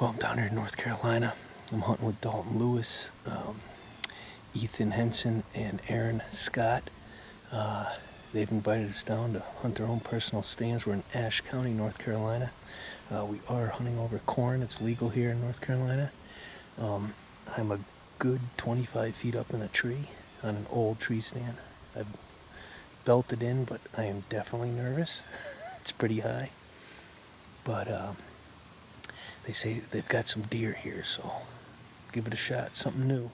Well, I'm down here in North Carolina. I'm hunting with Dalton Lewis, Ethan Henson, and Aaron Scott. They've invited us down to hunt their own personal stands. We're in Ashe County, North Carolina. We are hunting over corn. It's legal here in North Carolina. I'm a good 25 feet up in a tree on an old tree stand. I've belted in, but I am definitely nervous. It's pretty high. But they say they've got some deer here, so give it a shot. Something new.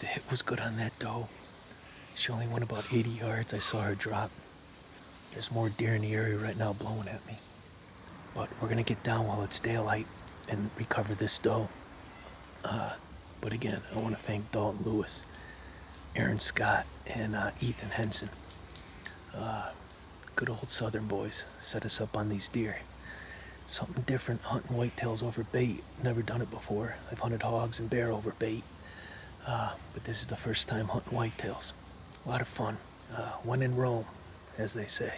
The hit was good on that doe. She only went about 80 yards. I saw her drop. There's more deer in the area right now blowing at me. But we're gonna get down while it's daylight and recover this doe. But again, I wanna thank Dalton Lewis, Aaron Scott, and Ethan Henson. Good old Southern boys set us up on these deer. Something different, hunting whitetails over bait. Never done it before. I've hunted hogs and bear over bait. But this is the first time hunting whitetails. A lot of fun. When in Rome, as they say.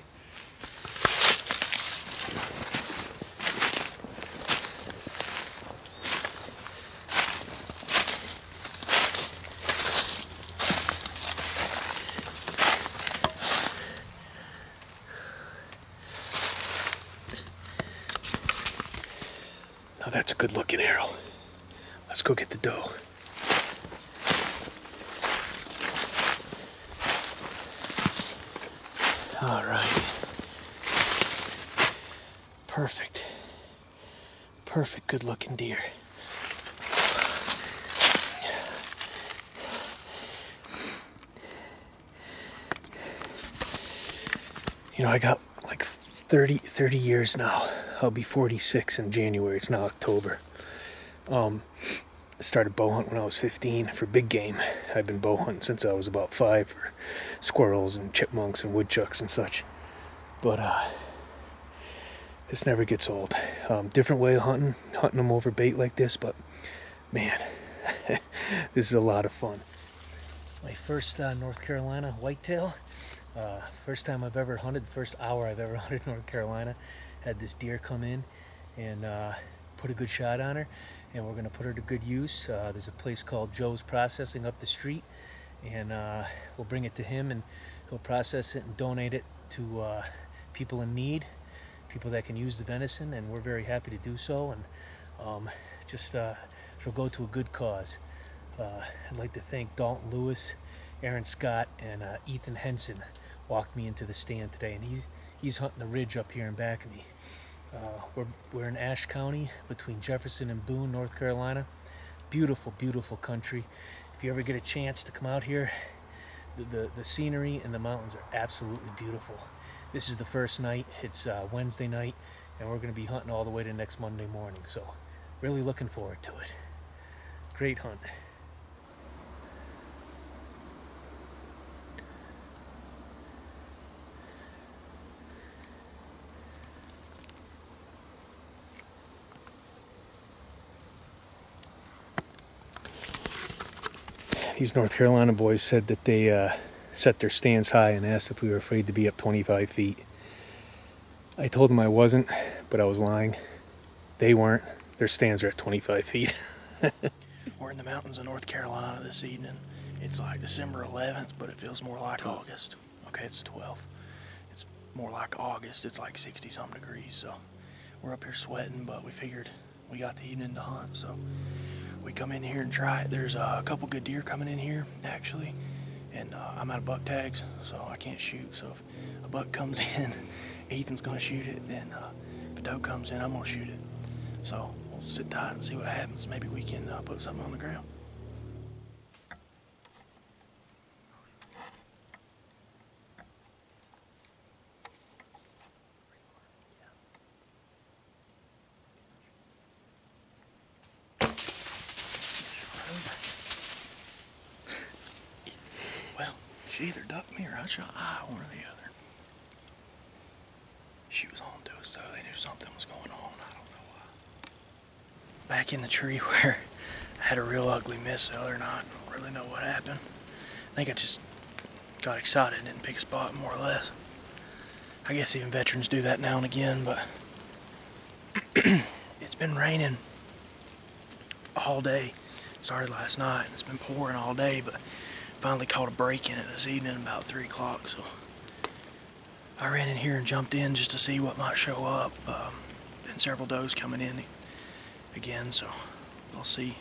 Now that's a good looking arrow. Let's go get the doe. All right, perfect, perfect good looking deer. You know, I got like 30 years now. I'll be 46 in January, it's now October. I started bow hunting when I was 15 for big game. I've been bow hunting since I was about 5 for squirrels and chipmunks and woodchucks and such. But this never gets old. Different way of hunting them over bait like this, but man, this is a lot of fun. My first North Carolina whitetail. First time I've ever hunted, the first hour I've ever hunted North Carolina. Had this deer come in and put a good shot on her, and we're gonna put her to good use. There's a place called Joe's Processing up the street, and we'll bring it to him and he'll process it and donate it to people in need, people that can use the venison, and we're very happy to do so. And she'll go to a good cause. I'd like to thank Dalton Lewis, Aaron Scott, and Ethan Henson walked me into the stand today, and he's hunting the ridge up here in back of me. We're in Ashe County between Jefferson and Boone, North Carolina. Beautiful, beautiful country. If you ever get a chance to come out here, the scenery and the mountains are absolutely beautiful. This is the first night. It's Wednesday night, and we're going to be hunting all the way to next Monday morning, so really looking forward to it. Great hunt. These North Carolina boys said that they set their stands high and asked if we were afraid to be up 25 feet. I told them I wasn't, but I was lying. They weren't. Their stands are at 25 feet. We're in the mountains of North Carolina this evening. It's like December 11th, but it feels more like August. Okay, it's the 12th. It's more like August. It's like 60-something degrees, so we're up here sweating, but we figured we got the evening to hunt, so we come in here and try it. There's a couple good deer coming in here, actually, and I'm out of buck tags, so I can't shoot. So if a buck comes in, Ethan's gonna shoot it, and if a doe comes in, I'm gonna shoot it. So we'll sit tight and see what happens. Maybe we can put something on the ground. She either ducked me or I shot high, one or the other. She was on to us, so they knew something was going on. I don't know why. Back in the tree where I had a real ugly miss the other night. I don't really know what happened. I think I just got excited and didn't pick a spot, more or less. I guess even veterans do that now and again, but it's been raining all day. Started last night, and it's been pouring all day, but finally caught a break in it this evening about 3 o'clock, so I ran in here and jumped in just to see what might show up. And several does coming in again, so we'll see.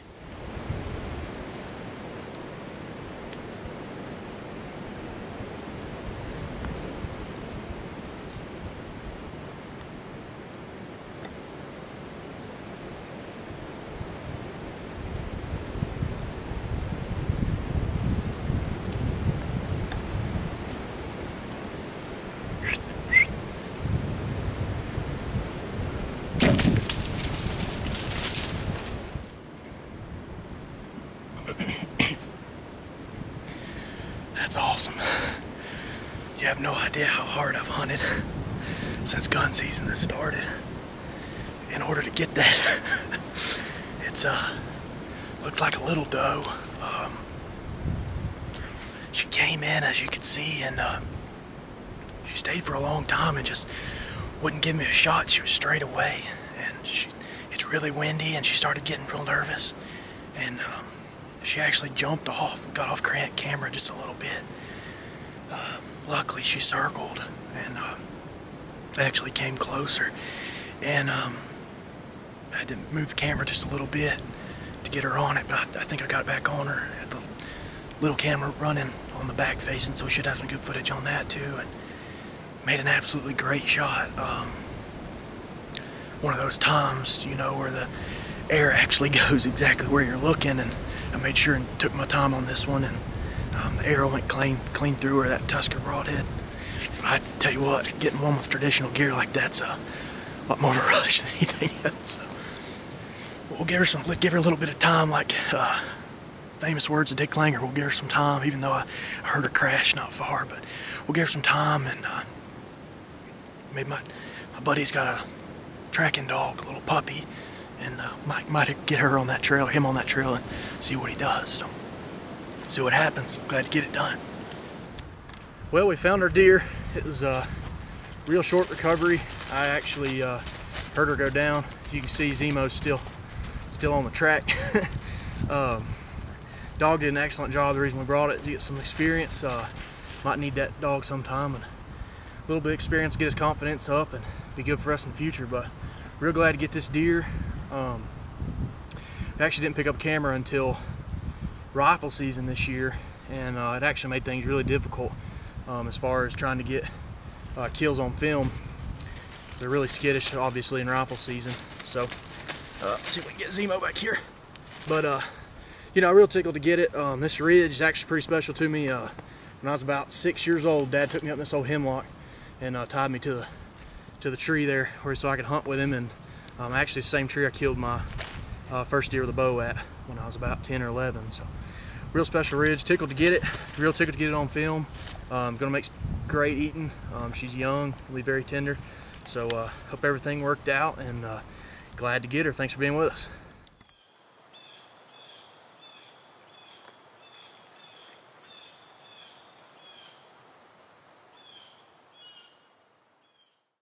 That's awesome. You have no idea how hard I've hunted since gun season has started in order to get that. It's looks like a little doe. She came in, as you can see, and she stayed for a long time and just wouldn't give me a shot. She was straight away, and it's really windy, and she started getting real nervous, and she actually jumped off and got off camera just a little bit. Luckily, she circled and actually came closer. And I had to move the camera just a little bit to get her on it, but I think I got it back on her. Had the little camera running on the back facing, so we should have some good footage on that too. And made an absolutely great shot. One of those times, you know, where the air actually goes exactly where you're looking, and I made sure and took my time on this one, and the arrow went clean through her, that Tusker broadhead. But I tell you what, getting one with traditional gear like that's a lot more of a rush than anything else. So we'll give her a little bit of time, like famous words of Dick Langer. We'll give her some time, even though I heard her crash not far, but we'll give her some time. And maybe my buddy's got a tracking dog, a little puppy, and Mike might get her on that trail, him on that trail, and see what he does. So, see what happens. Glad to get it done. Well, we found our deer. It was a real short recovery. I actually heard her go down. You can see Zemo's still on the track. Dog did an excellent job. The reason we brought it, to get some experience. Might need that dog sometime, and a little bit of experience, get his confidence up, and be good for us in the future. But real glad to get this deer. I actually didn't pick up camera until rifle season this year, and it actually made things really difficult as far as trying to get kills on film. They're really skittish, obviously, in rifle season. So, see if we can get Zemo back here. But you know, real tickled to get it. This ridge is actually pretty special to me. When I was about 6 years old, Dad took me up in this old hemlock and tied me to the tree there, where so I could hunt with him. And actually, the same tree I killed my first deer with a bow at when I was about 10 or 11. So, real special ridge. Tickled to get it. Real tickled to get it on film. Gonna make great eating. She's young, really very tender. So hope everything worked out, and glad to get her. Thanks for being with us.